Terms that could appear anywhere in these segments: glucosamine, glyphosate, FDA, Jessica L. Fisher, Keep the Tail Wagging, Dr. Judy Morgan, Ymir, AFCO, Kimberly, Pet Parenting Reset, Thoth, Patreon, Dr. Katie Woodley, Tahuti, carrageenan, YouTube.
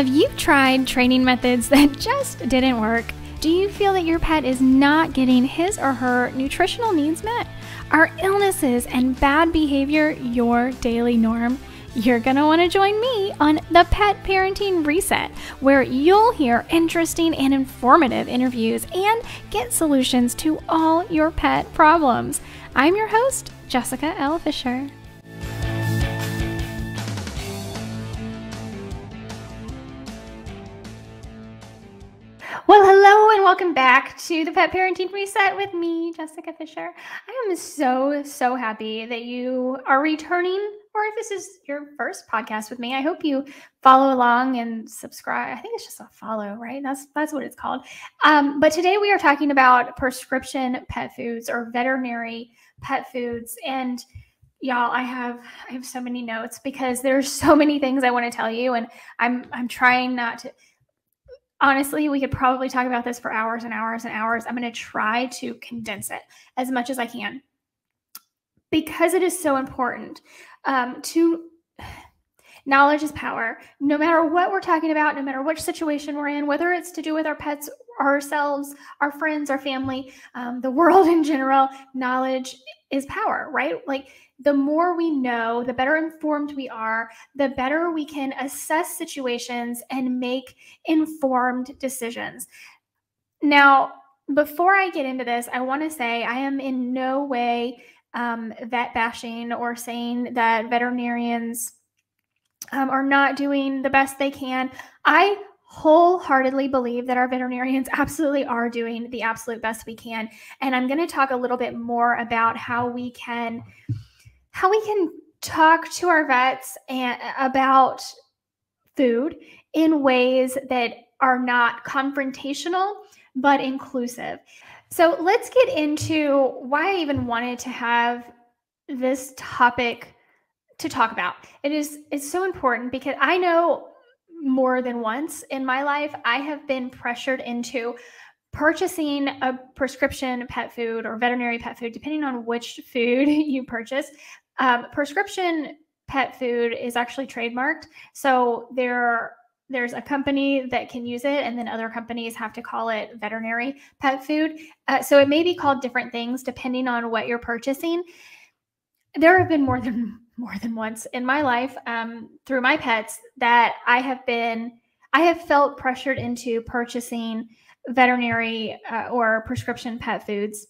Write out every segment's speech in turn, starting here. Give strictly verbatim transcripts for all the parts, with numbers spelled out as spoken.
Have you tried training methods that just didn't work? Do you feel that your pet is not getting his or her nutritional needs met? Are illnesses and bad behavior your daily norm? You're going to want to join me on the Pet Parenting Reset, where you'll hear interesting and informative interviews and get solutions to all your pet problems. I'm your host, Jessica L. Fisher. Well, hello and welcome back to the Pet Parenting Reset with me, Jessica Fisher. I am so, so happy that you are returning, or if this is your first podcast with me, I hope you follow along and subscribe. I think it's just a follow, right? That's that's what it's called. Um, but today we are talking about prescription pet foods or veterinary pet foods. And y'all, I have I have so many notes because there's so many things I want to tell you, and I'm I'm trying not to. Honestly, we could probably talk about this for hours and hours and hours. I'm going to try to condense it as much as I can because it is so important. Um, to knowledge is power. No matter what we're talking about, no matter which situation we're in, whether it's to do with our pets, ourselves, our friends, our family, um, the world in general, knowledge is power, right? Like the more we know, the better informed we are, the better we can assess situations and make informed decisions. Now, before I get into this, I want to say I am in no way um, vet bashing or saying that veterinarians um, are not doing the best they can. I wholeheartedly believe that our veterinarians absolutely are doing the absolute best we can. And I'm going to talk a little bit more about how we can, how we can talk to our vets and, about food in ways that are not confrontational, but inclusive. So let's get into why I even wanted to have this topic to talk about. It is, it's so important because I know more than once in my life, I have been pressured into purchasing a prescription pet food or veterinary pet food, depending on which food you purchase. Um, prescription pet food is actually trademarked. So there, there's a company that can use it, and then other companies have to call it veterinary pet food. Uh, so it may be called different things depending on what you're purchasing. There have been more than more than once in my life, um, through my pets that I have been, I have felt pressured into purchasing veterinary uh, or prescription pet foods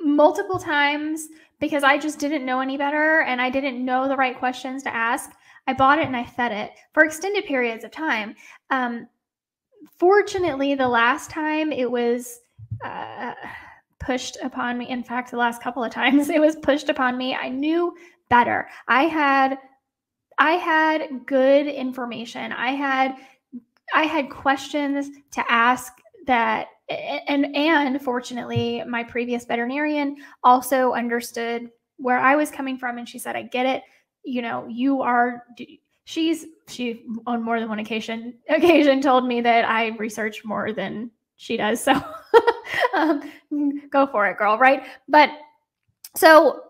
multiple times because I just didn't know any better. And I didn't know the right questions to ask. I bought it and I fed it for extended periods of time. Um, fortunately, the last time it was, uh, pushed upon me. In fact, the last couple of times it was pushed upon me, I knew better. I had, I had good information. I had, I had questions to ask that, and, and fortunately, my previous veterinarian also understood where I was coming from. And she said, I get it. You know, you are, she's, she on more than one occasion, occasion told me that I research more than she does. So um, go for it, girl. Right. But so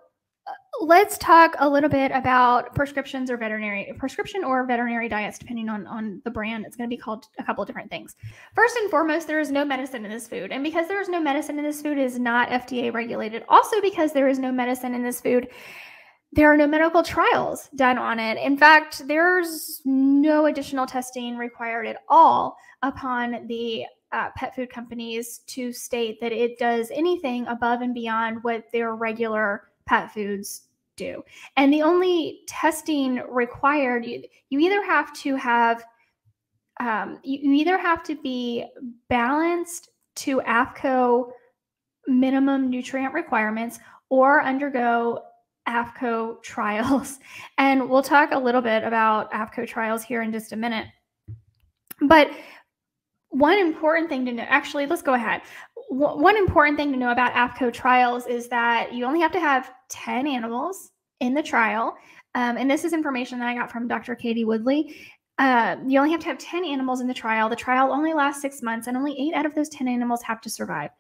let's talk a little bit about prescriptions or veterinary prescription or veterinary diets, depending on, on the brand. It's going to be called a couple of different things. First and foremost, there is no medicine in this food. And because there is no medicine in this food, it is not F D A regulated. Also, because there is no medicine in this food, there are no medical trials done on it. In fact, there's no additional testing required at all upon the Uh, pet food companies to state that it does anything above and beyond what their regular pet foods do. And the only testing required, you, you either have to have, um, you either have to be balanced to AFCO minimum nutrient requirements or undergo AFCO trials. And we'll talk a little bit about AFCO trials here in just a minute. But one important thing to know, actually, let's go ahead. W- one important thing to know about AFCO trials is that you only have to have ten animals in the trial. Um, and this is information that I got from Doctor Katie Woodley. Uh, you only have to have ten animals in the trial. The trial only lasts six months and only eight out of those ten animals have to survive.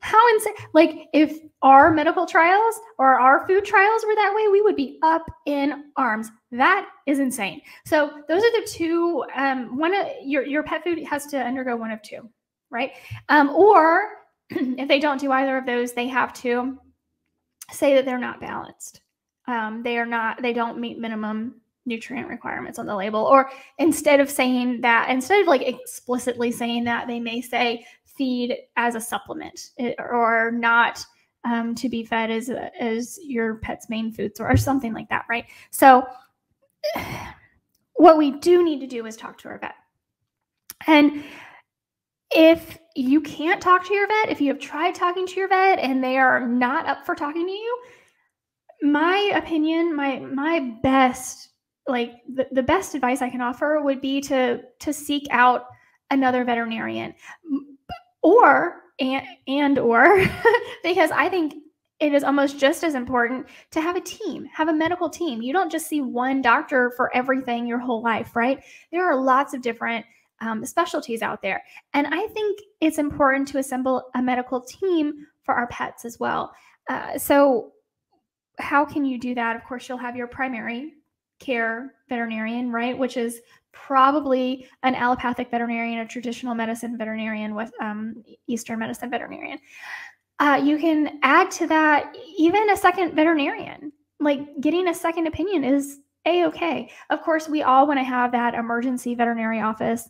How insane. Like if our medical trials or our food trials were that way, we would be up in arms. That is insane. So those are the two, um, one, of your, your pet food has to undergo one of two, right? Um, or if they don't do either of those, they have to say that they're not balanced. Um, they are not, they don't meet minimum nutrient requirements on the label. Or instead of saying that, instead of like explicitly saying that, they may say feed as a supplement or not um, to be fed as, as your pet's main food source or something like that, right? So what we do need to do is talk to our vet. And if you can't talk to your vet, if you have tried talking to your vet and they are not up for talking to you, my opinion, my my best, like the, the best advice I can offer would be to to seek out another veterinarian, or and, and or because I think it is almost just as important to have a team, have a medical team. You don't just see one doctor for everything your whole life, right? There are lots of different um, specialties out there. And I think it's important to assemble a medical team for our pets as well. Uh, so how can you do that? Of course, you'll have your primary care veterinarian, right? Which is probably an allopathic veterinarian, a traditional medicine veterinarian with um, Eastern medicine veterinarian. Uh, you can add to that even a second veterinarian. Like getting a second opinion is a-okay. Of course, we all want to have that emergency veterinary office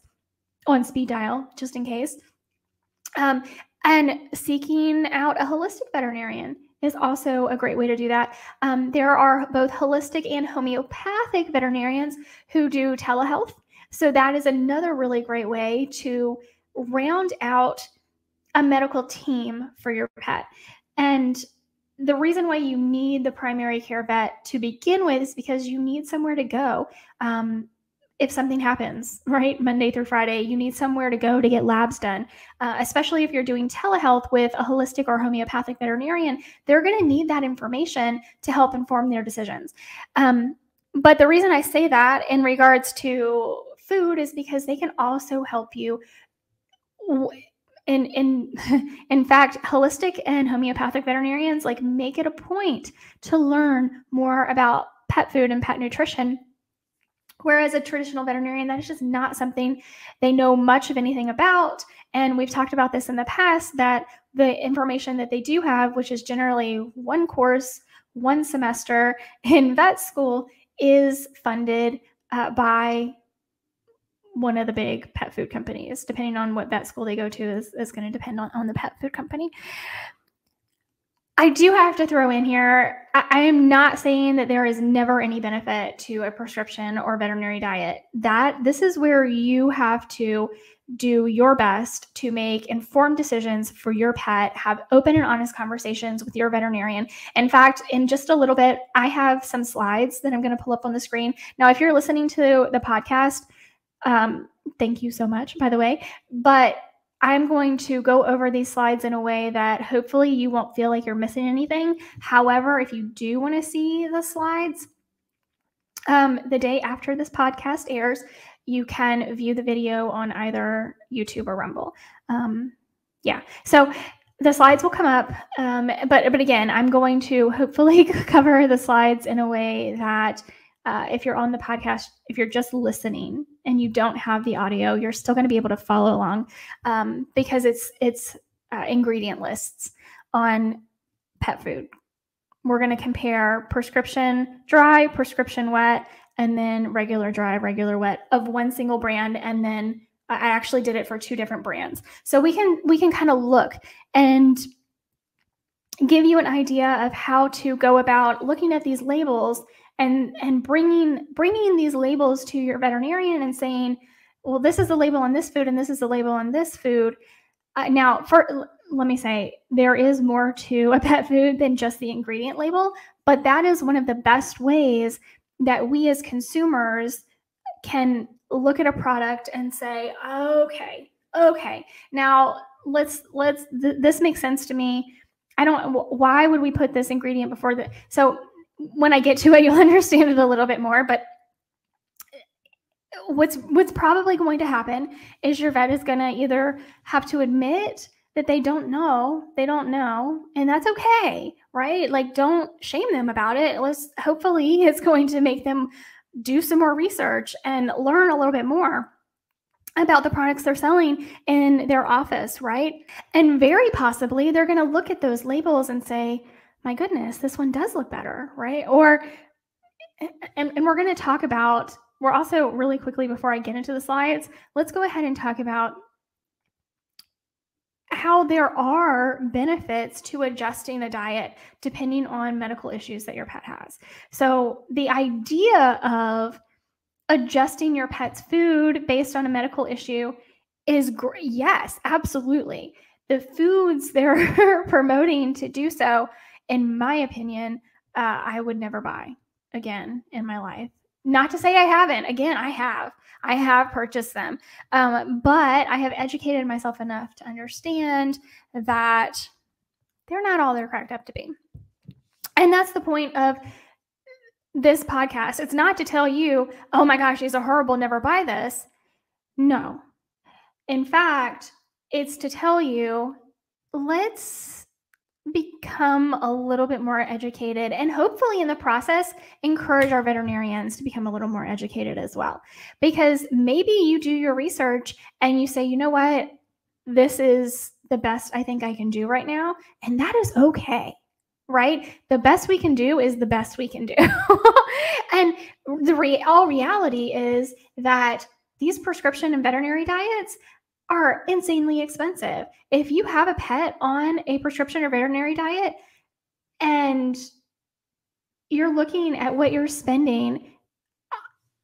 on speed dial, just in case. Um, and seeking out a holistic veterinarian is also a great way to do that. Um, there are both holistic and homeopathic veterinarians who do telehealth. So that is another really great way to round out a medical team for your pet. And the reason why you need the primary care vet to begin with is because you need somewhere to go. Um, if something happens, right? Monday through Friday, you need somewhere to go to get labs done. Uh, especially if you're doing telehealth with a holistic or homeopathic veterinarian, they're going to need that information to help inform their decisions. Um, but the reason I say that in regards to food is because they can also help you. In, in, in fact, holistic and homeopathic veterinarians like make it a point to learn more about pet food and pet nutrition. Whereas a traditional veterinarian, that is just not something they know much of anything about. And we've talked about this in the past, that the information that they do have, which is generally one course, one semester in vet school, is funded uh, by one of the big pet food companies. Depending on what vet school they go to is, is going to depend on, on the pet food company. I do have to throw in here, I, I am not saying that there is never any benefit to a prescription or veterinary diet. That this is where you have to do your best to make informed decisions for your pet, have open and honest conversations with your veterinarian. In fact, in just a little bit, I have some slides that I'm going to pull up on the screen. Now, if you're listening to the podcast, um, thank you so much, by the way, but I'm going to go over these slides in a way that hopefully you won't feel like you're missing anything. However, if you do want to see the slides, um, the day after this podcast airs, you can view the video on either YouTube or Rumble. Um, yeah, so the slides will come up, um, but, but again, I'm going to hopefully cover the slides in a way that Uh, if you're on the podcast, if you're just listening and you don't have the audio, you're still going to be able to follow along um, because it's it's uh, ingredient lists on pet food. We're going to compare prescription dry, prescription wet, and then regular dry, regular wet of one single brand. And then I actually did it for two different brands. So we can we can kind of look and give you an idea of how to go about looking at these labels and and bringing bringing these labels to your veterinarian and saying, well, this is the label on this food and this is the label on this food. Uh, now, for, let me say, there is more to a pet food than just the ingredient label, but that is one of the best ways that we as consumers can look at a product and say, okay, okay, now let's, let's th this makes sense to me. I don't, why would we put this ingredient before the, so when I get to it, you'll understand it a little bit more, but what's what's probably going to happen is your vet is going to either have to admit that they don't know, they don't know, and that's okay, right? Like, don't shame them about it. Let's, hopefully it's going to make them do some more research and learn a little bit more about the products they're selling in their office, right? And very possibly they're going to look at those labels and say, my goodness, this one does look better, right? Or, and, and we're going to talk about, we're also really quickly before I get into the slides, let's go ahead and talk about how there are benefits to adjusting a diet depending on medical issues that your pet has. So the idea of adjusting your pet's food based on a medical issue is great. Yes, absolutely. The foods they're promoting to do so, in my opinion, uh, I would never buy again in my life. Not to say I haven't. Again, I have. I have purchased them. Um, but I have educated myself enough to understand that they're not all they're cracked up to be. And that's the point of this podcast. It's not to tell you, oh my gosh, these are horrible, never buy this. No. In fact, it's to tell you, let's become a little bit more educated, and hopefully in the process encourage our veterinarians to become a little more educated as well, because maybe you do your research and you say, you know what, this is the best I think I can do right now, and that is okay, right? The best we can do is the best we can do. And the re- all reality is that these prescription and veterinary diets are insanely expensive. If you have a pet on a prescription or veterinary diet and you're looking at what you're spending,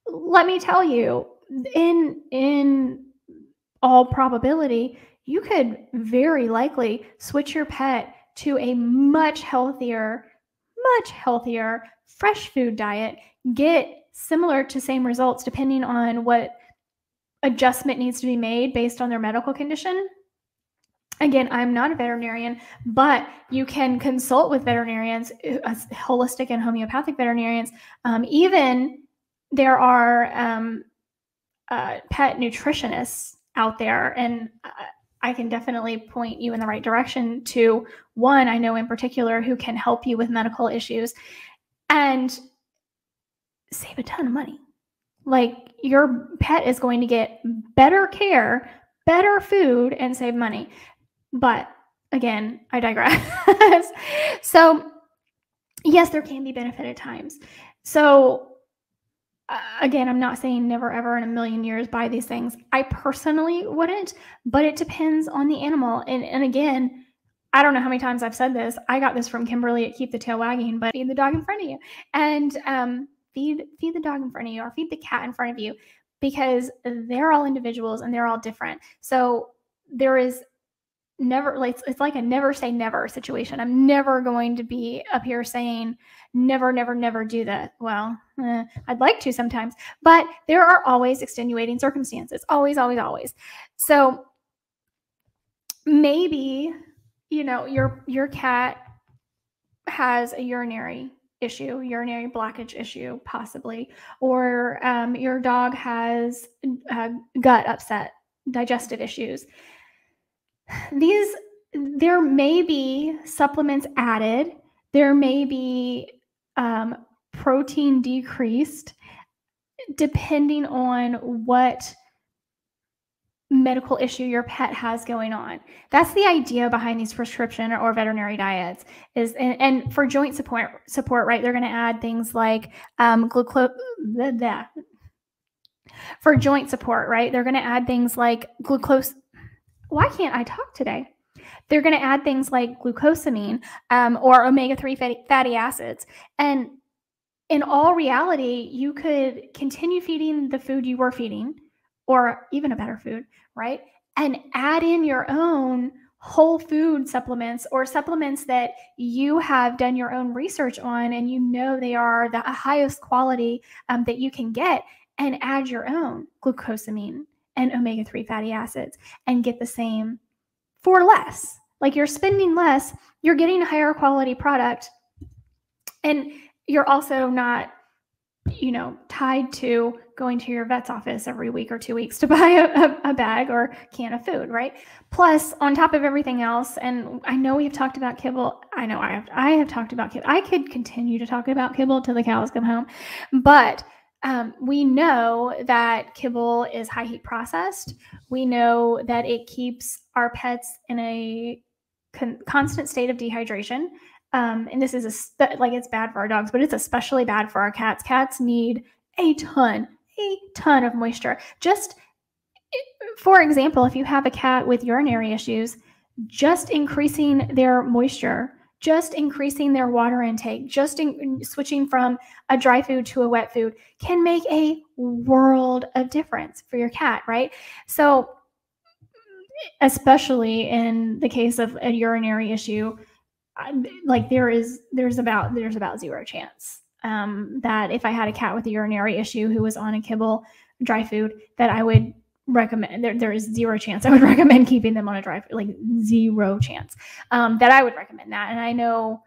let me tell you, in in all probability, you could very likely switch your pet to a much healthier, much healthier fresh food diet, get similar to same results depending on what adjustment needs to be made based on their medical condition. Again, I'm not a veterinarian, but you can consult with veterinarians, holistic and homeopathic veterinarians. Um, even there are um, uh, pet nutritionists out there, and I can definitely point you in the right direction to one I know in particular who can help you with medical issues and save a ton of money. Like, your pet is going to get better care, better food, and save money. But again, I digress. So yes, there can be benefit at times. So uh, again, I'm not saying never, ever in a million years buy these things. I personally wouldn't, but it depends on the animal. And, and again, I don't know how many times I've said this. I got this from Kimberly at Keep the Tail Wagging, but feed the dog in front of you. And, um, Feed, feed the dog in front of you, or feed the cat in front of you, because they're all individuals and they're all different. So there is never, like, it's like a never say never situation. I'm never going to be up here saying never, never, never do that. Well, eh, I'd like to sometimes, but there are always extenuating circumstances, always, always, always. So maybe, you know, your, your cat has a urinary issue, urinary blockage issue, possibly, or um, your dog has uh, gut upset, digestive issues. These, there may be supplements added, there may be um, protein decreased, depending on what medical issue your pet has going on. That's the idea behind these prescription or veterinary diets is, and, and for joint support support, right? They're going to add things like um, glucose. For joint support, right? They're going to add things like glucose. Why can't I talk today? They're going to add things like glucosamine um, or omega three fatty, fatty acids. And in all reality, you could continue feeding the food you were feeding, or even a better food, right? And add in your own whole food supplements, or supplements that you have done your own research on and you know they are the highest quality um, that you can get, and add your own glucosamine and omega three fatty acids and get the same for less. Like, you're spending less, you're getting a higher quality product, and you're also not you know, tied to going to your vet's office every week or two weeks to buy a, a, a bag or can of food, right? Plus, on top of everything else, and I know we've talked about kibble. I know I have, I have talked about kibble. I could continue to talk about kibble till the cows come home, but Um, we know that kibble is high heat processed. We know that it keeps our pets in a con- constant state of dehydration. Um, and this is a spe- like it's bad for our dogs, but it's especially bad for our cats. Cats need a ton, a ton of moisture. Just for example, if you have a cat with urinary issues, just increasing their moisture, just increasing their water intake, just in, switching from a dry food to a wet food can make a world of difference for your cat, right? So especially in the case of a urinary issue, like there is, there's about, there's about zero chance um, that if I had a cat with a urinary issue who was on a kibble dry food that I would recommend, there, there is zero chance I would recommend keeping them on a dry food, like zero chance um, that I would recommend that. And I know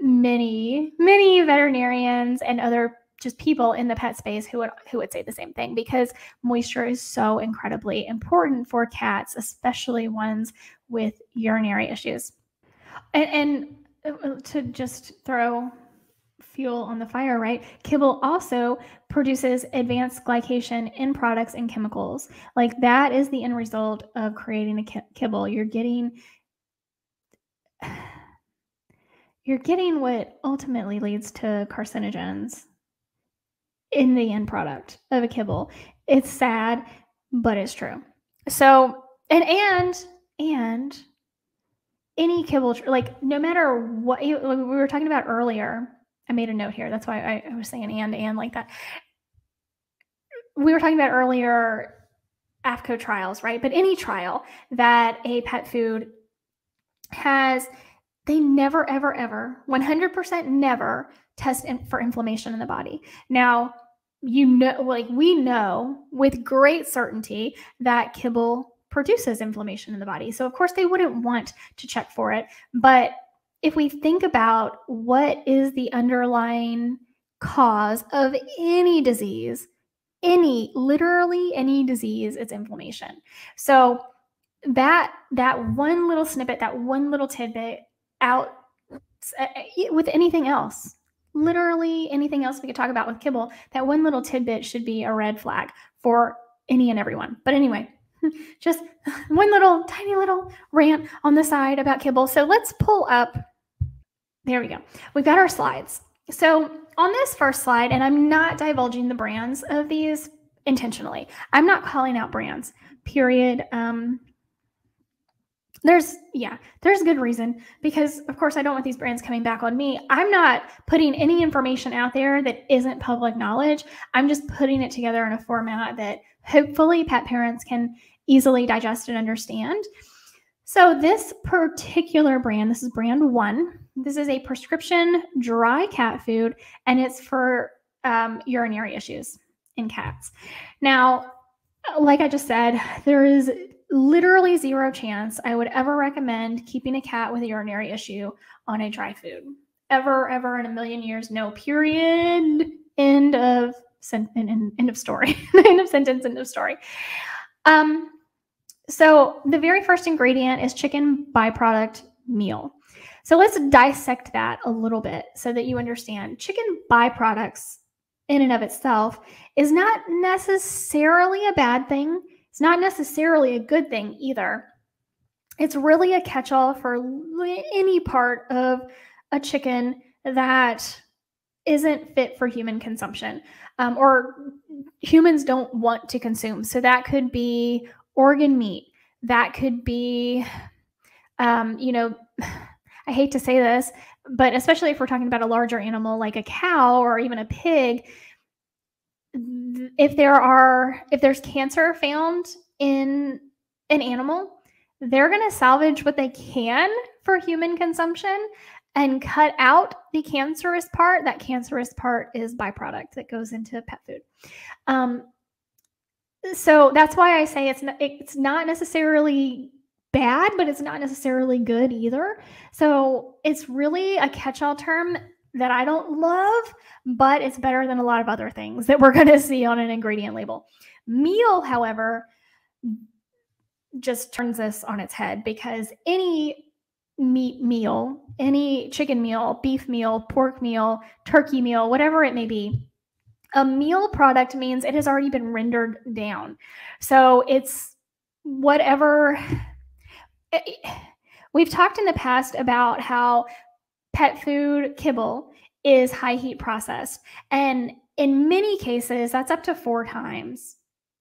many, many veterinarians and other just people in the pet space who would, who would say the same thing, because moisture is so incredibly important for cats, especially ones with urinary issues. And, and to just throw fuel on the fire, right? Kibble also produces advanced glycation in products and chemicals. Like that is the end result of creating a kibble. You're getting, you're getting what ultimately leads to carcinogens in the end product of a kibble. It's sad, but it's true. So, and, and, and any kibble, like no matter what, we were talking about earlier, I made a note here. That's why I, I was saying and, and like that. We were talking about earlier AFCO trials, right? But any trial that a pet food has, they never, ever, ever, one hundred percent never test in, for inflammation in the body. Now, you know, like we know with great certainty that kibble produces inflammation in the body. So of course they wouldn't want to check for it, but if we think about what is the underlying cause of any disease, any, literally any disease, it's inflammation. So that, that one little snippet, that one little tidbit out with anything else, literally anything else we could talk about with kibble, that one little tidbit should be a red flag for any and everyone. But anyway, just one little tiny little rant on the side about kibble. So let's pull up. There we go. We've got our slides. So on this first slide, and I'm not divulging the brands of these intentionally. I'm not calling out brands, period. Um, there's, yeah, there's good reason because, of course, I don't want these brands coming back on me. I'm not putting any information out there that isn't public knowledge. I'm just putting it together in a format that hopefully pet parents can easily digest and understand. So this particular brand, this is brand one. This is a prescription dry cat food, and it's for um, urinary issues in cats. Now, like I just said, there is literally zero chance I would ever recommend keeping a cat with a urinary issue on a dry food. Ever, ever in a million years, no, period, end of sentence, end of story, end of sentence, end of story. Um, so the very first ingredient is chicken byproduct meal. So let's dissect that a little bit so that you understand. Chicken byproducts in and of itself is not necessarily a bad thing. It's not necessarily a good thing either. It's really a catch-all for any part of a chicken that isn't fit for human consumption, um, or humans don't want to consume. So that could be organ meat. That could be, um, you know, I hate to say this, but especially if we're talking about a larger animal like a cow or even a pig, if there are, if there's cancer found in an animal, they're going to salvage what they can for human consumption and cut out the cancerous part. That cancerous part is byproduct that goes into pet food. Um, so that's why I say it's not, it's not necessarily bad, but it's not necessarily good either. So it's really a catch-all term that I don't love, but it's better than a lot of other things that we're going to see on an ingredient label. Meal, however, just turns this on its head, because any meat meal, any chicken meal, beef meal, pork meal, turkey meal, whatever it may be, a meal product means it has already been rendered down. So it's whatever. We've talked in the past about how pet food kibble is high heat processed. And in many cases, that's up to four times.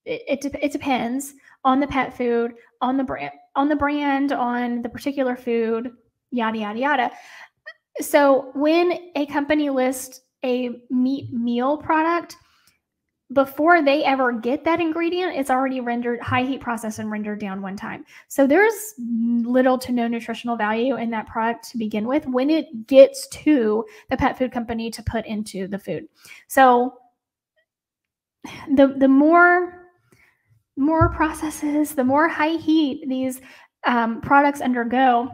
It, it, it depends on the pet food, on the brand, on the brand, on the particular food, yada, yada, yada. So when a company lists a meat meal product, before they ever get that ingredient, it's already rendered, high heat processed and rendered down one time. So there's little to no nutritional value in that product to begin with when it gets to the pet food company to put into the food. So the, the more, more processes, the more high heat these um, products undergo,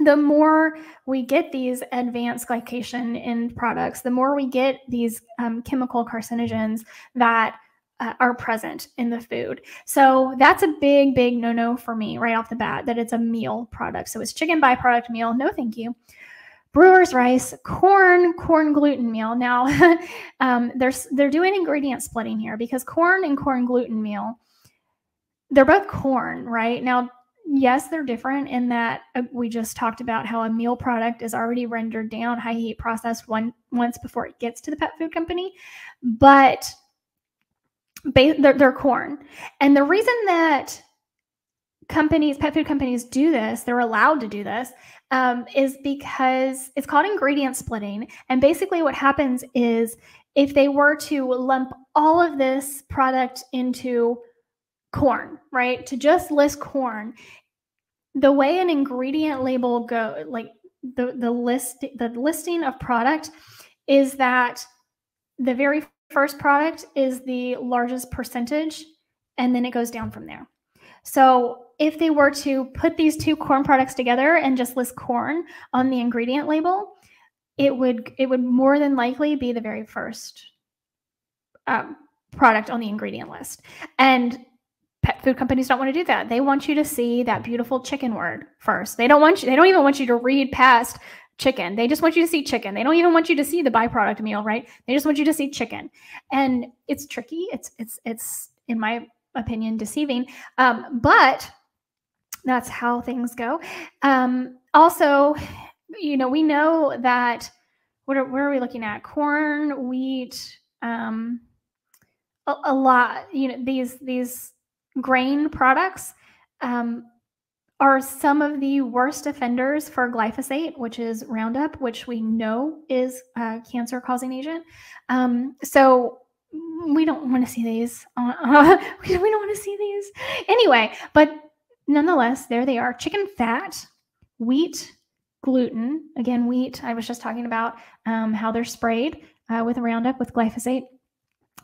the more we get these advanced glycation in products, the more we get these um, chemical carcinogens that uh, are present in the food. So that's a big, big no-no for me right off the bat, that it's a meal product. So it's chicken byproduct meal. No, thank you. Brewer's rice, corn, corn gluten meal. Now, um, they're, they're doing ingredient splitting here, because corn and corn gluten meal, they're both corn, right? Now, yes, they're different in that we just talked about how a meal product is already rendered down, high heat processed one once before it gets to the pet food company, but they're, they're corn. And the reason that companies, pet food companies do this, they're allowed to do this, um, is because it's called ingredient splitting. And basically what happens is, if they were to lump all of this product into corn, right? To just list corn, the way an ingredient label go, like the, the list, the listing of product, is that the very first product is the largest percentage, and then it goes down from there. So if they were to put these two corn products together and just list corn on the ingredient label, it would, it would more than likely be the very first um, product on the ingredient list. And pet food companies don't want to do that. They want you to see that beautiful chicken word first. They don't want you, they don't even want you to read past chicken. They just want you to see chicken. They don't even want you to see the byproduct meal, right? They just want you to see chicken. And it's tricky. It's, it's, it's, in my opinion, deceiving. Um, but that's how things go. Um, also, you know, we know that, what are, where are we looking at? Corn, wheat, um, a, a lot, you know, these, these, grain products um, are some of the worst offenders for glyphosate, which is Roundup, which we know is a cancer-causing agent. Um, so we don't want to see these. Uh, we don't want to see these. Anyway, but nonetheless, there they are. Chicken fat, wheat, gluten. Again, wheat, I was just talking about um, how they're sprayed uh, with Roundup, with glyphosate.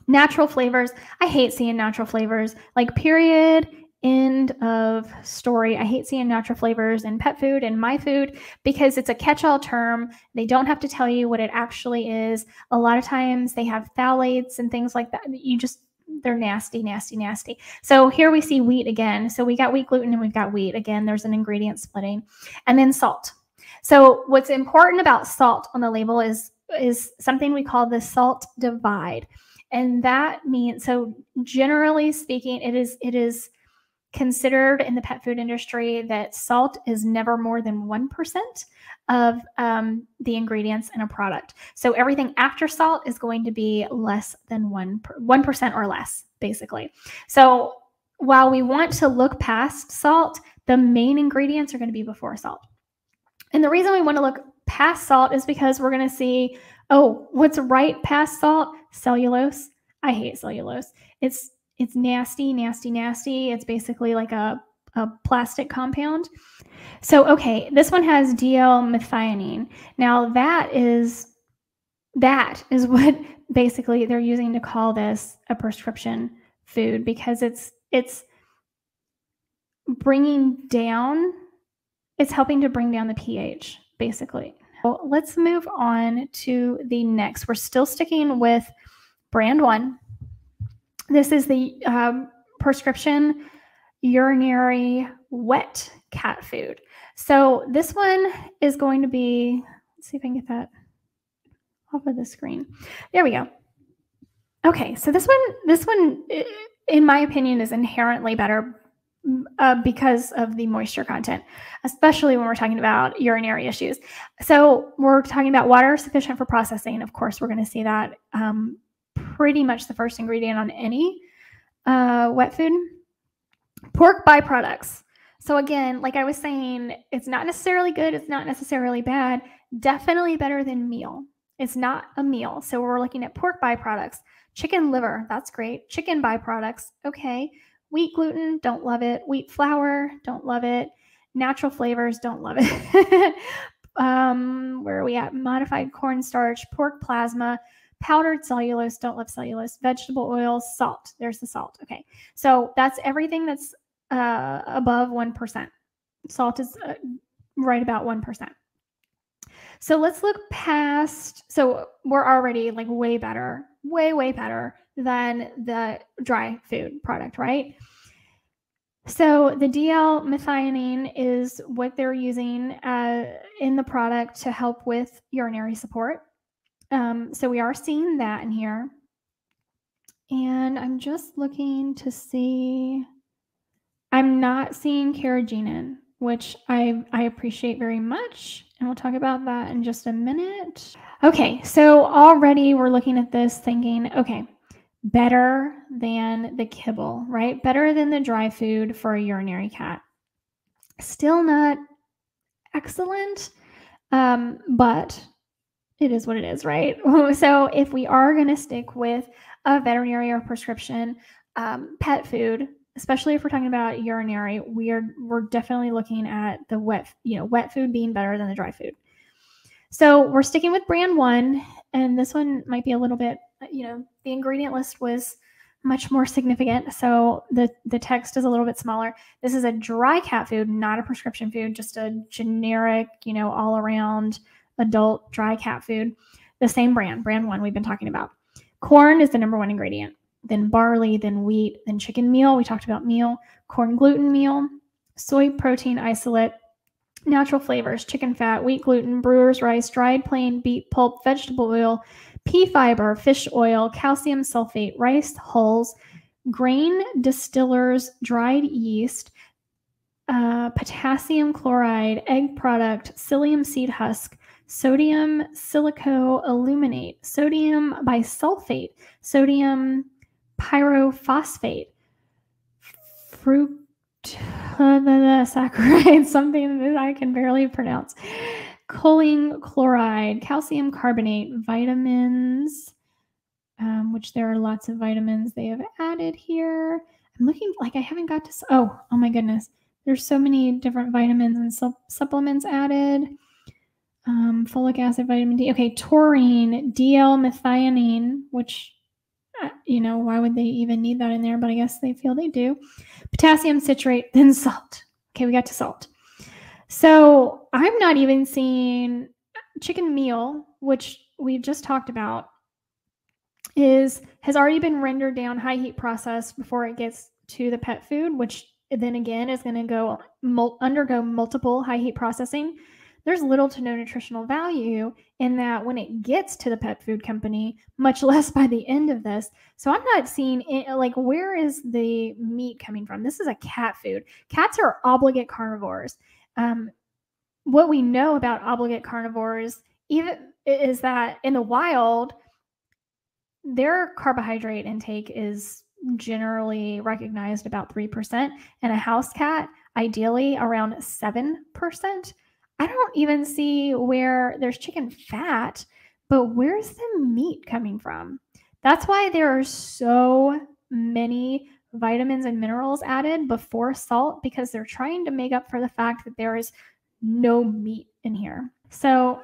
Natural flavors. I hate seeing natural flavors, like period, end of story. I hate seeing natural flavors in pet food and my food, because it's a catch-all term. They don't have to tell you what it actually is. A lot of times they have phthalates and things like that. You just, they're nasty, nasty, nasty. So here we see wheat again. So we got wheat gluten and we've got wheat. Again, there's an ingredient splitting. And then salt. So what's important about salt on the label is, is something we call the salt divide. And that means, so generally speaking, it is, it is considered in the pet food industry that salt is never more than one percent of um, the ingredients in a product. So everything after salt is going to be less than one, one percent or less, basically. So while we want to look past salt, the main ingredients are going to be before salt. And the reason we want to look past salt is because we're going to see, oh, what's right past salt? Cellulose. I hate cellulose. It's, it's nasty, nasty, nasty. It's basically like a, a plastic compound. So, okay, this one has D L methionine. Now that is, that is what basically they're using to call this a prescription food, because it's, it's bringing down, it's helping to bring down the pH, basically. Well, let's move on to the next. We're still sticking with brand one. This is the um, prescription urinary wet cat food. So this one is going to be, let's see if I can get that off of the screen. There we go. Okay, so this one, this one, in my opinion, is inherently better uh, because of the moisture content, especially when we're talking about urinary issues. So we're talking about water sufficient for processing. Of course, we're going to see that um, pretty much the first ingredient on any uh, wet food. Pork byproducts. So again, like I was saying, it's not necessarily good. It's not necessarily bad. Definitely better than meal. It's not a meal. So we're looking at pork byproducts. Chicken liver, that's great. Chicken byproducts, okay. Wheat gluten, don't love it. Wheat flour, don't love it. Natural flavors, don't love it. um, where are we at? Modified cornstarch, pork plasma, powdered cellulose, don't love cellulose. Vegetable oils, salt. There's the salt, okay. So that's everything that's uh, above one percent. Salt is uh, right about one percent. So let's look past, so we're already like way better, way, way better than the dry food product, right? So the D L-methionine is what they're using uh, in the product to help with urinary support. Um, so we are seeing that in here. And I'm just looking to see, I'm not seeing carrageenan, which I, I appreciate very much. And we'll talk about that in just a minute. Okay, so already we're looking at this thinking, okay, better than the kibble, right? Better than the dry food for a urinary cat. Still not excellent, um, but it is what it is, right? So if we are gonna stick with a veterinary or prescription um, pet food, especially if we're talking about urinary, we're we're definitely looking at the wet, you know, wet food being better than the dry food. So we're sticking with brand one, and this one might be a little bit, you know, the ingredient list was much more significant, so the the text is a little bit smaller. This is a dry cat food, not a prescription food, just a generic, you know, all around adult dry cat food. The same brand, brand one we've been talking about. Corn is the number one ingredient. Then barley, then wheat, then chicken meal. We talked about meal, corn gluten meal, soy protein isolate, natural flavors, chicken fat, wheat gluten, brewer's rice, dried plain, beet pulp, vegetable oil, pea fiber, fish oil, calcium sulfate, rice hulls, grain distillers, dried yeast, uh, potassium chloride, egg product, psyllium seed husk, sodium silicoaluminate, sodium bisulfate, sodium pyrophosphate, fructosaccharide, something that I can barely pronounce, choline chloride, calcium carbonate, vitamins, um, which there are lots of vitamins they have added here. I'm looking like I haven't got to, oh, oh my goodness. There's so many different vitamins and su supplements added. Um, folic acid, vitamin D, okay, taurine, D L-methionine, which you know, why would they even need that in there? But I guess they feel they do. Potassium citrate, then salt. Okay, we got to salt. So I'm not even seeing chicken meal, which we've just talked about, is has already been rendered down, high heat processed before it gets to the pet food, which then again is going to go mul- undergo multiple high heat processing. There's little to no nutritional value in that when it gets to the pet food company, much less by the end of this. So I'm not seeing it, like, where is the meat coming from? This is a cat food. Cats are obligate carnivores. Um, what we know about obligate carnivores even is that in the wild, their carbohydrate intake is generally recognized about three percent, and a house cat, ideally around seven percent. I don't even see where there's chicken fat, but where's the meat coming from? That's why there are so many vitamins and minerals added before salt, because they're trying to make up for the fact that there is no meat in here. So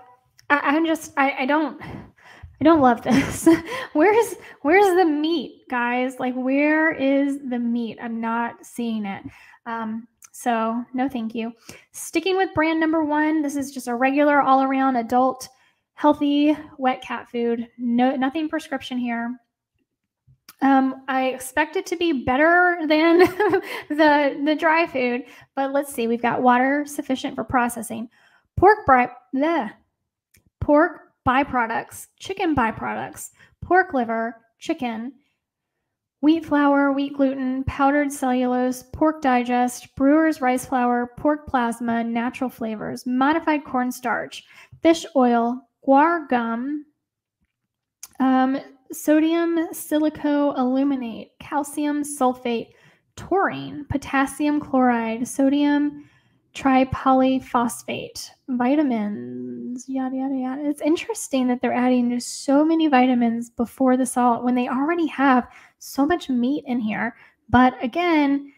I, I'm just, I, I don't, I don't love this. Where's, where's the meat, guys? Like, where is the meat? I'm not seeing it. Um, So no, thank you. Sticking with brand number one, this is just a regular all around adult, healthy, wet cat food. No, nothing prescription here. Um, I expect it to be better than the, the dry food, but let's see, we've got water sufficient for processing. Pork, bri- bleh. Pork byproducts, chicken byproducts, pork liver, chicken, wheat flour, wheat gluten, powdered cellulose, pork digest, brewer's rice flour, pork plasma, natural flavors, modified cornstarch, fish oil, guar gum, um, sodium silico aluminate, calcium sulfate, taurine, potassium chloride, sodium tripolyphosphate, vitamins, yada, yada, yada. It's interesting that they're adding so many vitamins before the salt when they already have so much meat in here. But again,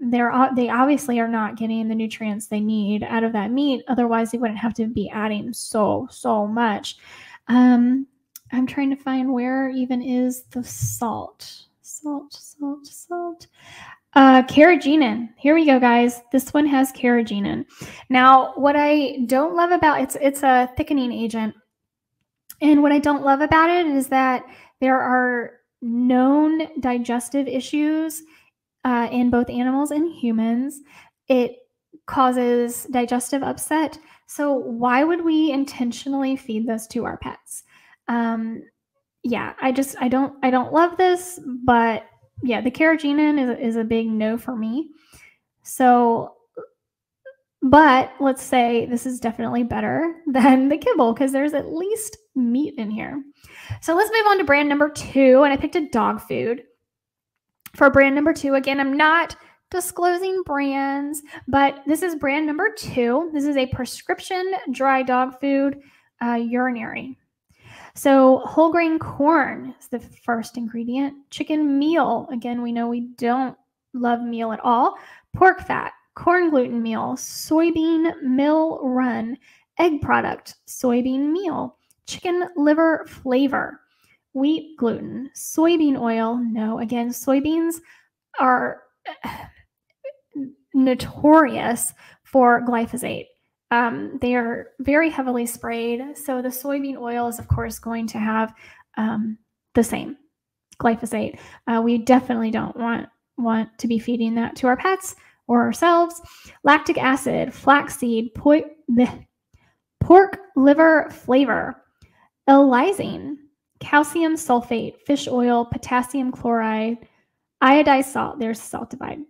they're they obviously are not getting the nutrients they need out of that meat. Otherwise, they wouldn't have to be adding so, so much. Um, I'm trying to find where even is the salt. Salt, salt, salt. Uh, carrageenan. Here we go, guys. This one has carrageenan. Now, what I don't love about it's it's a thickening agent. And what I don't love about it is that there are known digestive issues uh, in both animals and humans. It causes digestive upset. So why would we intentionally feed this to our pets? Um, yeah, I just, I don't, I don't love this, but yeah, the carrageenan is, is a big no for me. So, but let's say this is definitely better than the kibble because there's at least meat in here. So let's move on to brand number two. And I picked a dog food for brand number two. Again, I'm not disclosing brands, but this is brand number two. This is a prescription dry dog food, uh, urinary. So whole grain corn is the first ingredient. Chicken meal. Again, we know we don't love meal at all. Pork fat, corn gluten meal, soybean meal run, egg product, soybean meal, chicken liver flavor, wheat gluten, soybean oil. No, again, soybeans are notorious for glyphosate. Um, they are very heavily sprayed. So the soybean oil is, of course, going to have um, the same glyphosate. Uh, we definitely don't want, want to be feeding that to our pets or ourselves. Lactic acid, flaxseed, po- bleh, pork liver flavor, L-lysine, calcium sulfate, fish oil, potassium chloride, iodized salt. There's salt divide.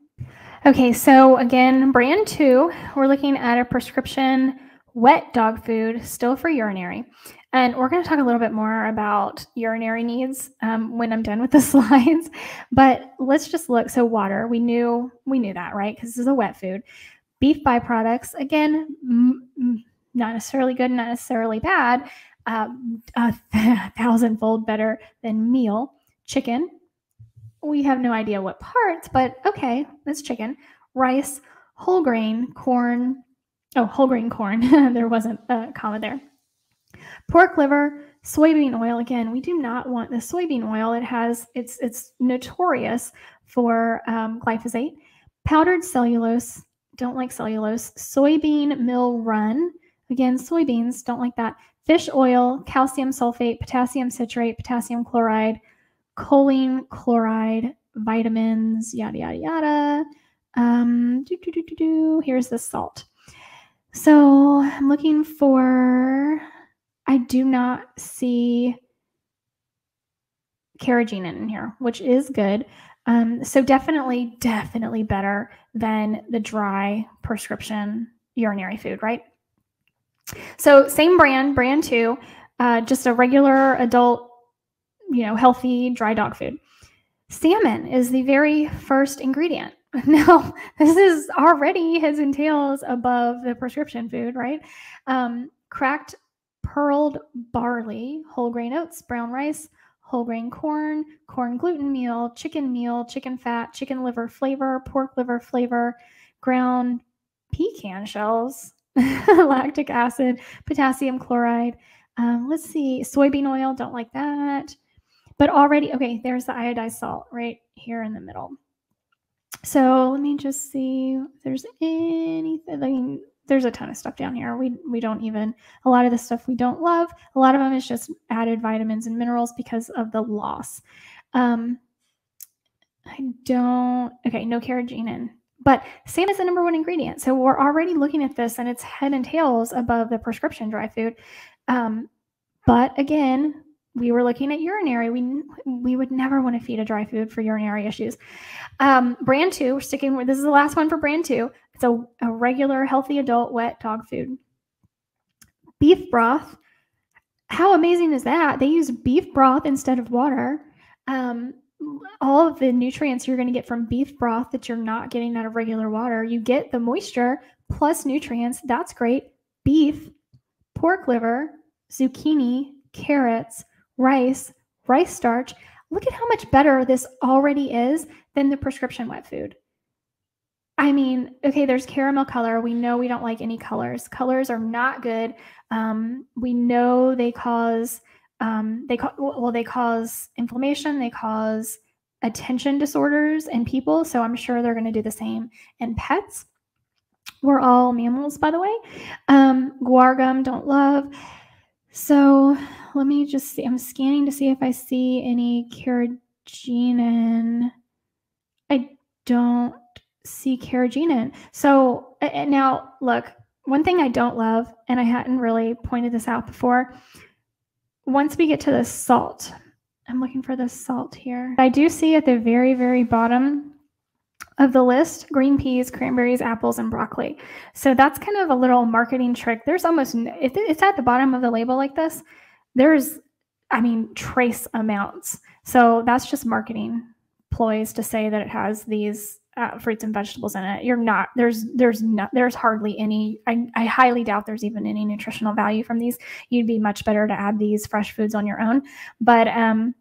Okay, so again, brand two, we're looking at a prescription wet dog food, still for urinary. And we're going to talk a little bit more about urinary needs um, when I'm done with the slides. But let's just look. So water, we knew we knew that, right? Because this is a wet food. Beef byproducts, again, not necessarily good, not necessarily bad. Uh, a thousandfold better than meal. Chicken. We have no idea what parts, but okay, that's chicken, rice, whole grain, corn. Oh, whole grain corn. There wasn't a comma there. Pork liver, soybean oil. Again, we do not want the soybean oil. It has, it's, it's notorious for um, glyphosate. Powdered cellulose. Don't like cellulose. Soybean meal run. Again, soybeans. Don't like that. Fish oil, calcium sulfate, potassium citrate, potassium chloride, choline, chloride, vitamins, yada, yada, yada. Um, do, do, do, do, do. Here's the salt. So I'm looking for, I do not see carrageenan in here, which is good. Um, so definitely, definitely better than the dry prescription urinary food, right? So same brand, brand two, uh, just a regular adult, you know, healthy dry dog food. Salmon is the very first ingredient. Now, this is already heads and tails above the prescription food, right? Um, cracked pearled barley, whole grain oats, brown rice, whole grain corn, corn gluten meal, chicken meal, chicken fat, chicken liver flavor, pork liver flavor, ground pecan shells, lactic acid, potassium chloride. Um, let's see, soybean oil, don't like that. But already, okay, there's the iodized salt right here in the middle. So let me just see if there's anything. I mean, there's a ton of stuff down here. We we don't even, a lot of the stuff we don't love. A lot of them is just added vitamins and minerals because of the loss. Um, I don't, okay, no carrageenan. But same as the number one ingredient. So we're already looking at this and it's head and tails above the prescription dry food. Um, but again, we were looking at urinary. We we would never want to feed a dry food for urinary issues. Um, brand two, we're sticking with, this is the last one for brand two. It's a, a regular, healthy adult wet dog food. Beef broth. How amazing is that? They use beef broth instead of water. Um, all of the nutrients you're going to get from beef broth that you're not getting out of regular water, you get the moisture plus nutrients. That's great. Beef, pork liver, zucchini, carrots, rice, rice starch. Look at how much better this already is than the prescription wet food. I mean, okay, there's caramel color. We know we don't like any colors. Colors are not good. Um, we know they cause, um, they ca- well, they cause inflammation. They cause attention disorders in people. So I'm sure they're going to do the same in pets. We're all mammals, by the way. Um, guar gum, don't love. So let me just see. I'm scanning to see if I see any carrageenan. I don't see carrageenan. So now look, one thing I don't love, and I hadn't really pointed this out before, once we get to the salt, I'm looking for the salt here. I do see at the very, very bottom of the list, green peas, cranberries, apples, and broccoli. So that's kind of a little marketing trick. There's almost, if it's at the bottom of the label like this, there's, I mean, trace amounts. So that's just marketing ploys to say that it has these uh, fruits and vegetables in it. You're not, there's, there's not, there's hardly any, I, I highly doubt there's even any nutritional value from these. You'd be much better to add these fresh foods on your own. But, um,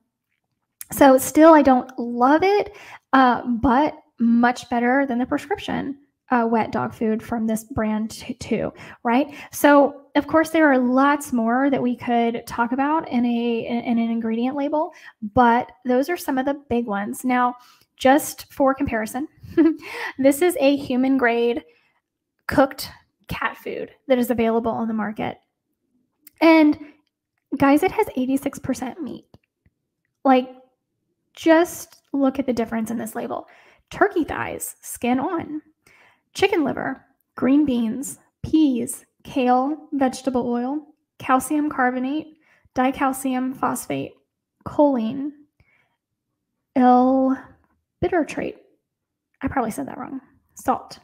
so still, I don't love it, uh, but much better than the prescription uh, wet dog food from this brand too, right? So of course there are lots more that we could talk about in a in an ingredient label, but those are some of the big ones. Now, just for comparison, this is a human grade cooked cat food that is available on the market. And guys, it has eighty-six percent meat. Like, just look at the difference in this label. Turkey thighs, skin on, chicken liver, green beans, peas, kale, vegetable oil, calcium carbonate, dicalcium phosphate, choline, L-bitartrate, I probably said that wrong, salt,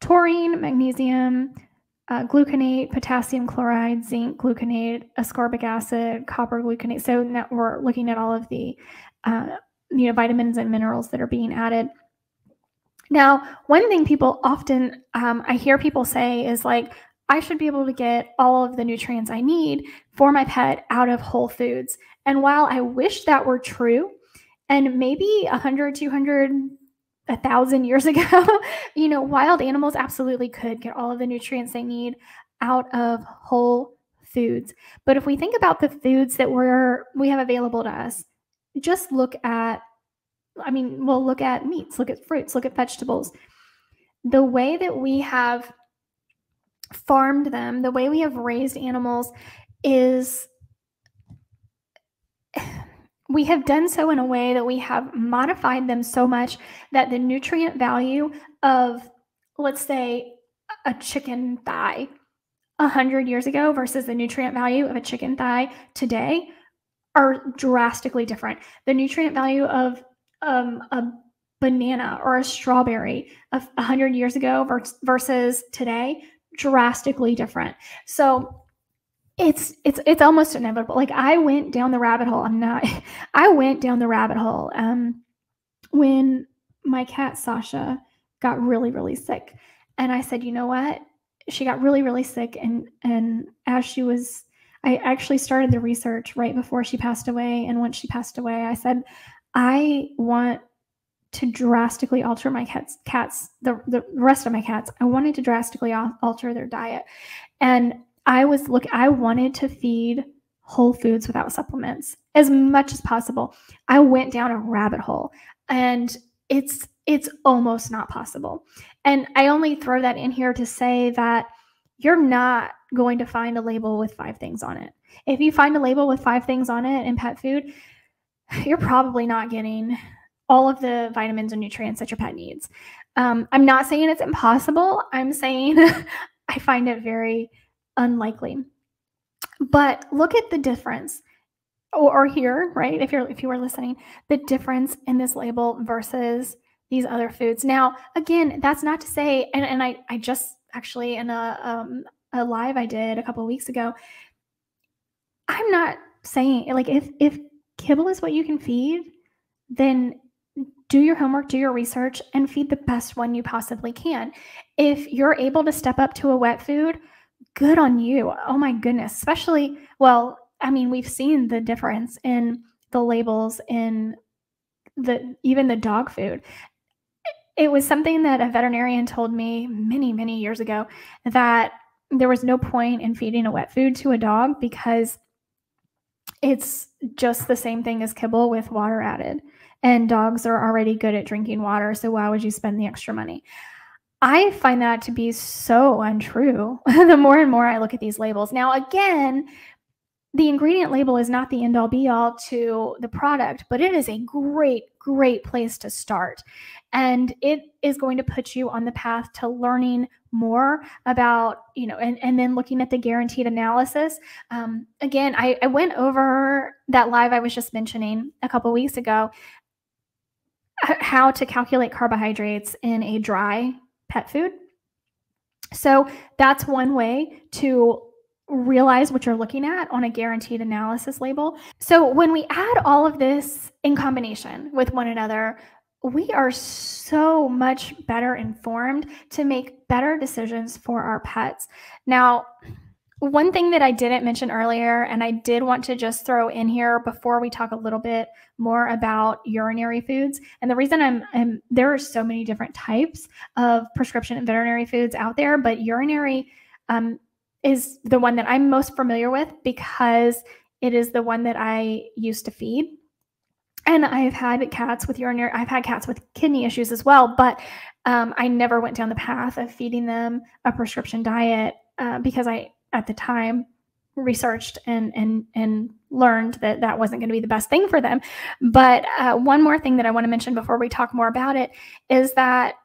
taurine, magnesium, uh, gluconate, potassium chloride, zinc gluconate, ascorbic acid, copper gluconate. So now we're looking at all of the uh, you know, vitamins and minerals that are being added. Now, one thing people often, um, I hear people say is like, I should be able to get all of the nutrients I need for my pet out of whole foods. And while I wish that were true, and maybe a hundred, two hundred, a thousand years ago, you know, wild animals absolutely could get all of the nutrients they need out of whole foods. But if we think about the foods that we're, we have available to us, just look at, I mean, we'll look at meats, look at fruits, look at vegetables. The way that we have farmed them, the way we have raised animals is we have done so in a way that we have modified them so much that the nutrient value of, let's say, a chicken thigh a hundred years ago versus the nutrient value of a chicken thigh today are drastically different. The nutrient value of um, a banana or a strawberry of a hundred years ago versus today, drastically different. So it's, it's, it's almost inevitable. Like I went down the rabbit hole. I'm not, I went down the rabbit hole. Um, when my cat Sasha got really, really sick, and I said, you know what? She got really, really sick. And, and as she was, I actually started the research right before she passed away. And once she passed away, I said, I want to drastically alter my cat's, cats, the, the rest of my cats. I wanted to drastically alter their diet. And I was look, I wanted to feed whole foods without supplements as much as possible. I went down a rabbit hole, and it's, it's almost not possible. And I only throw that in here to say that you're not going to find a label with five things on it. If you find a label with five things on it in pet food, you're probably not getting all of the vitamins and nutrients that your pet needs. Um, I'm not saying it's impossible. I'm saying I find it very unlikely. But look at the difference, or, or here, right? If you're if you were listening, the difference in this label versus these other foods. Now, again, that's not to say, and, and I, I just actually in a, um, a live I did a couple of weeks ago, I'm not saying, like, if if kibble is what you can feed, then do your homework, do your research, and feed the best one you possibly can. If you're able to step up to a wet food, good on you. Oh my goodness. Especially, well, I mean, we've seen the difference in the labels in the, even the dog food. It was something that a veterinarian told me many, many years ago, that there was no point in feeding a wet food to a dog because it's just the same thing as kibble with water added. And dogs are already good at drinking water, so why would you spend the extra money? I find that to be so untrue the more and more I look at these labels. Now, again, the ingredient label is not the end-all be-all to the product, but it is a great, great place to start. And it is going to put you on the path to learning more about, you know, and, and then looking at the guaranteed analysis. Um, again, I, I went over that live I was just mentioning a couple weeks ago, how to calculate carbohydrates in a dry pet food. So that's one way to realize what you're looking at on a guaranteed analysis label. So when we add all of this in combination with one another, we are so much better informed to make better decisions for our pets. Now, one thing that I didn't mention earlier, and I did want to just throw in here before we talk a little bit more about urinary foods, and the reason I'm, I'm there are so many different types of prescription and veterinary foods out there, but urinary um, is the one that I'm most familiar with because it is the one that I used to feed. And I've had cats with urinary, I've had cats with kidney issues as well, but um, I never went down the path of feeding them a prescription diet uh, because I, at the time, researched and, and, and learned that that wasn't going to be the best thing for them. But uh, one more thing that I want to mention before we talk more about it is that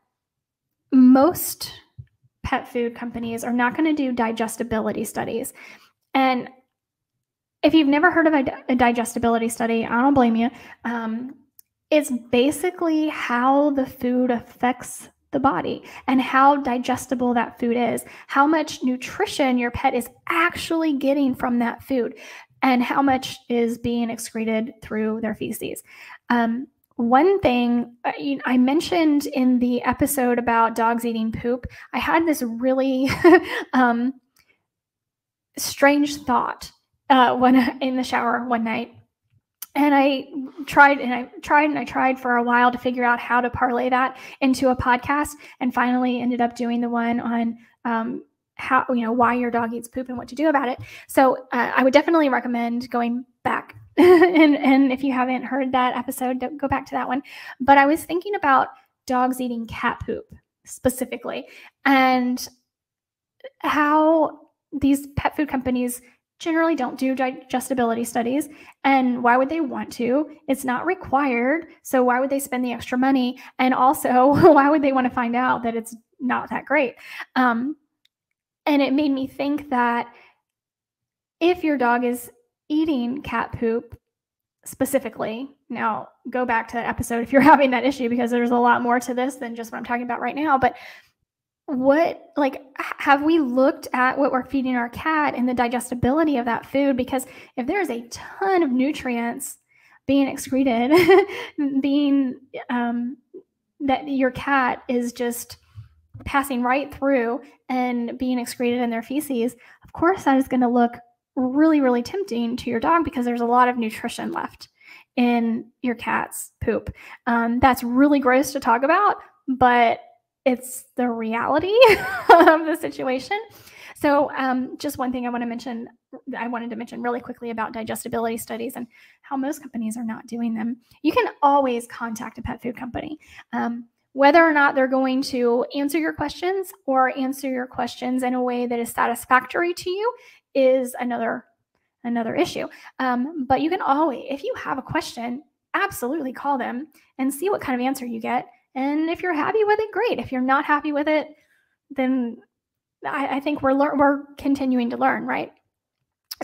most pet food companies are not going to do digestibility studies. And if you've never heard of a, a digestibility study, I don't blame you. Um, it's basically how the food affects the body and how digestible that food is, how much nutrition your pet is actually getting from that food, and how much is being excreted through their feces. Um, one thing I mentioned in the episode about dogs eating poop, I had this really um, strange thought Uh, when in the shower one night, and I tried and I tried and I tried for a while to figure out how to parlay that into a podcast, and finally ended up doing the one on um, how, you know, why your dog eats poop and what to do about it. So uh, I would definitely recommend going back, and and if you haven't heard that episode, go back to that one. But I was thinking about dogs eating cat poop specifically, and how these pet food companies generally don't do digestibility studies. And why would they want to? It's not required. So why would they spend the extra money? And also, why would they want to find out that it's not that great? Um, and it made me think that if your dog is eating cat poop specifically, now go back to that episode if you're having that issue, because there's a lot more to this than just what I'm talking about right now. But what, like, have we looked at what we're feeding our cat and the digestibility of that food? Because if there's a ton of nutrients being excreted, being um, that your cat is just passing right through and being excreted in their feces, of course that is going to look really, really tempting to your dog because there's a lot of nutrition left in your cat's poop. Um, that's really gross to talk about, but it's the reality of the situation. So um, just one thing I want to mention, I wanted to mention really quickly about digestibility studies and how most companies are not doing them. You can always contact a pet food company. Um, whether or not they're going to answer your questions or answer your questions in a way that is satisfactory to you is another another issue. Um, but you can always, if you have a question, absolutely call them and see what kind of answer you get. And if you're happy with it, great. If you're not happy with it, then I, I think we're lear- we're continuing to learn, right?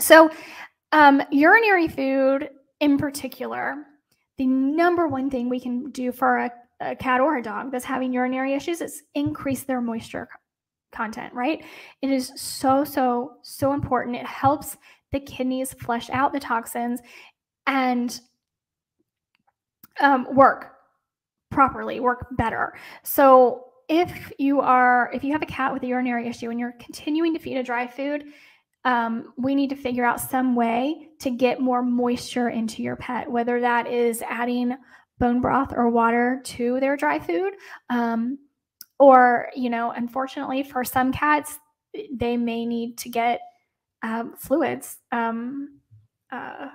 So um, urinary food in particular, the number one thing we can do for a, a cat or a dog that's having urinary issues is increase their moisture content, right? It is so, so, so important. It helps the kidneys flush out the toxins and um, work properly, work better. So if you are, if you have a cat with a urinary issue and you're continuing to feed a dry food, um, we need to figure out some way to get more moisture into your pet, whether that is adding bone broth or water to their dry food. Um, or, you know, unfortunately for some cats, they may need to get um, fluids. Um, uh,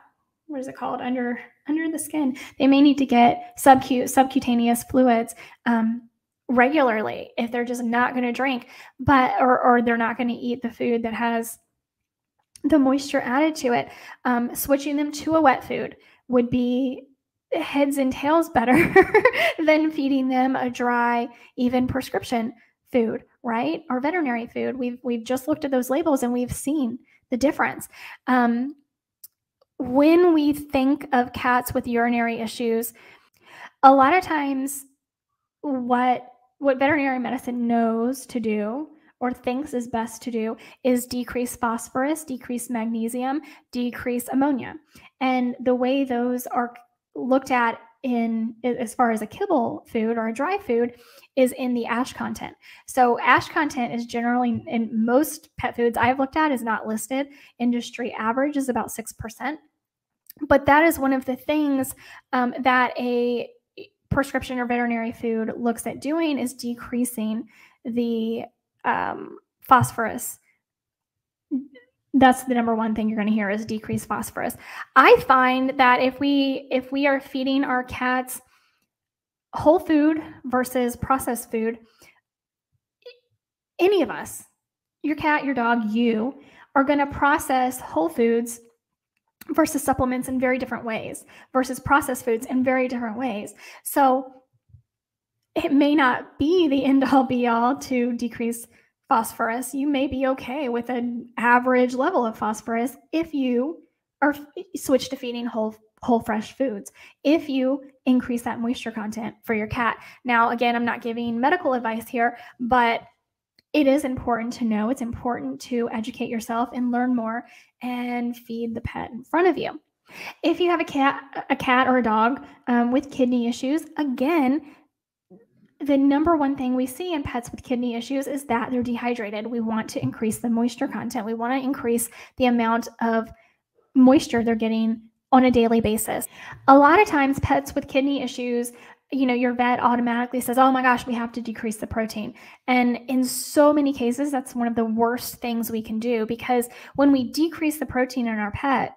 what is it called? Under, under the skin. They may need to get subcu- subcutaneous fluids um, regularly if they're just not going to drink, but, or, or they're not going to eat the food that has the moisture added to it. Um, switching them to a wet food would be heads and tails better than feeding them a dry, even prescription food, right? Or veterinary food. We've, we've just looked at those labels and we've seen the difference. Um, when we think of cats with urinary issues, a lot of times what, what veterinary medicine knows to do or thinks is best to do is decrease phosphorus, decrease magnesium, decrease ammonia. And the way those are looked at in as far as a kibble food or a dry food is in the ash content. So ash content is generally in most pet foods I've looked at is not listed. Industry average is about six percent. But that is one of the things um, that a prescription or veterinary food looks at doing is decreasing the um, phosphorus. That's the number one thing you're going to hear is decreased phosphorus. I find that if we if we are feeding our cats whole food versus processed food, any of us, your cat, your dog, you, are going to process whole foods versus supplements in very different ways, versus processed foods in very different ways. So it may not be the end-all be-all to decrease phosphorus. You may be okay with an average level of phosphorus if you are switch to feeding whole whole fresh foods, if you increase that moisture content for your cat. Now, again, I'm not giving medical advice here, but it is important to know. It's important to educate yourself and learn more and feed the pet in front of you. If you have a cat, a cat or a dog um, with kidney issues, again, the number one thing we see in pets with kidney issues is that they're dehydrated. We want to increase the moisture content. We want to increase the amount of moisture they're getting on a daily basis. A lot of times pets with kidney issues, you know, your vet automatically says, oh my gosh, we have to decrease the protein. And in so many cases, that's one of the worst things we can do, because when we decrease the protein in our pet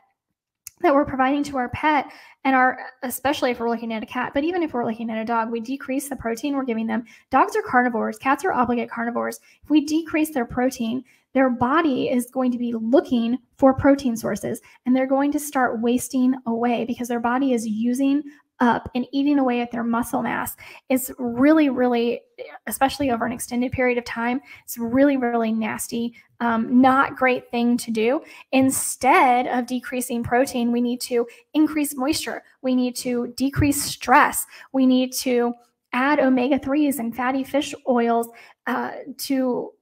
that we're providing to our pet and our, especially if we're looking at a cat, but even if we're looking at a dog, we decrease the protein we're giving them. Dogs are carnivores. Cats are obligate carnivores. If we decrease their protein, their body is going to be looking for protein sources and they're going to start wasting away because their body is using up and eating away at their muscle mass. It's really, really, especially over an extended period of time, it's really, really nasty, um, not great thing to do. Instead of decreasing protein, we need to increase moisture. We need to decrease stress. We need to add omega threes and fatty fish oils uh, to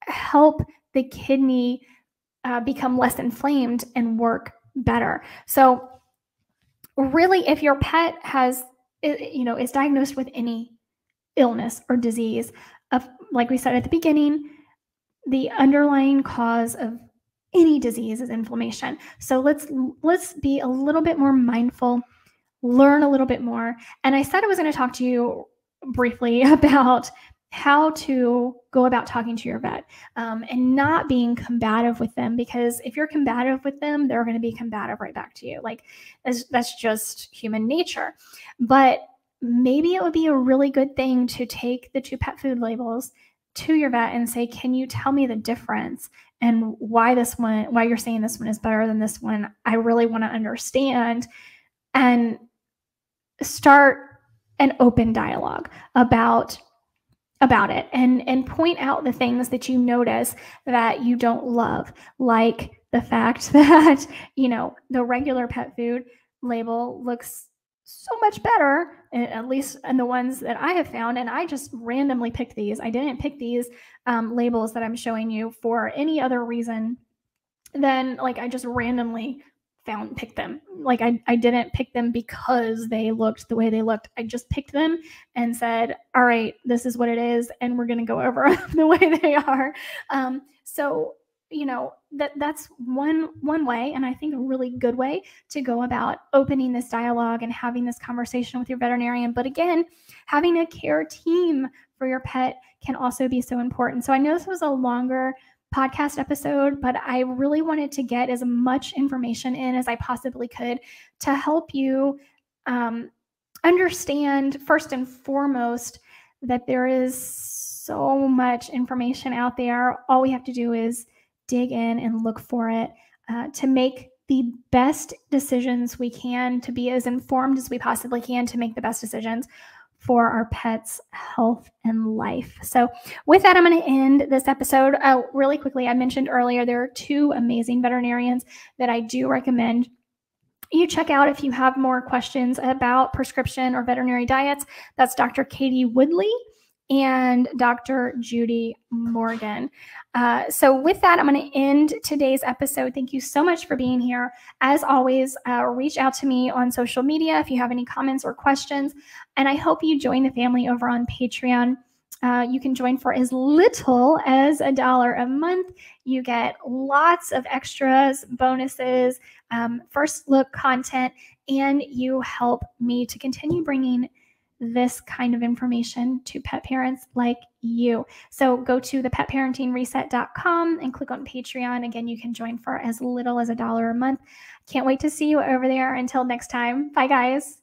help the kidney uh, become less inflamed and work better. So really, if your pet has, you know, is diagnosed with any illness or disease, of, like we said at the beginning, the underlying cause of any disease is inflammation. So let's let's be a little bit more mindful, learn a little bit more. And I said I was going to talk to you briefly about how to go about talking to your vet um, and not being combative with them, because if you're combative with them, they're going to be combative right back to you. Like that's, that's just human nature. But maybe it would be a really good thing to take the two pet food labels to your vet and say, can you tell me the difference and why this one, why you're saying this one is better than this one? I really want to understand, and start an open dialogue about, about it, and, and point out the things that you notice that you don't love, like the fact that, you know, the regular pet food label looks so much better, at least in the ones that I have found. And I just randomly picked these. I didn't pick these um, labels that I'm showing you for any other reason than, like, I just randomly found, picked them. Like I, I didn't pick them because they looked the way they looked. I just picked them and said, all right, this is what it is. And we're going to go over the way they are. Um, so, you know, that that's one, one way, and I think a really good way to go about opening this dialogue and having this conversation with your veterinarian. But again, having a care team for your pet can also be so important. So I know this was a longer podcast episode, but I really wanted to get as much information in as I possibly could to help you um, understand, first and foremost, that there is so much information out there. All we have to do is dig in and look for it uh, to make the best decisions we can, to be as informed as we possibly can, to make the best decisions for our pets' health and life. So with that, I'm going to end this episode. Oh, really quickly, I mentioned earlier, there are two amazing veterinarians that I do recommend you check out if you have more questions about prescription or veterinary diets. That's Doctor Katie Woodley and Doctor Judy Morgan. Uh, so with that, I'm going to end today's episode. Thank you so much for being here. As always, uh, reach out to me on social media if you have any comments or questions. And I hope you join the family over on Patreon. Uh, you can join for as little as a dollar a month. You get lots of extras, bonuses, um, first look content, and you help me to continue bringing this kind of information to pet parents like you. So go to the pet parenting reset dot com and click on Patreon. Again, you can join for as little as a dollar a month. Can't wait to see you over there. Until next time, bye guys.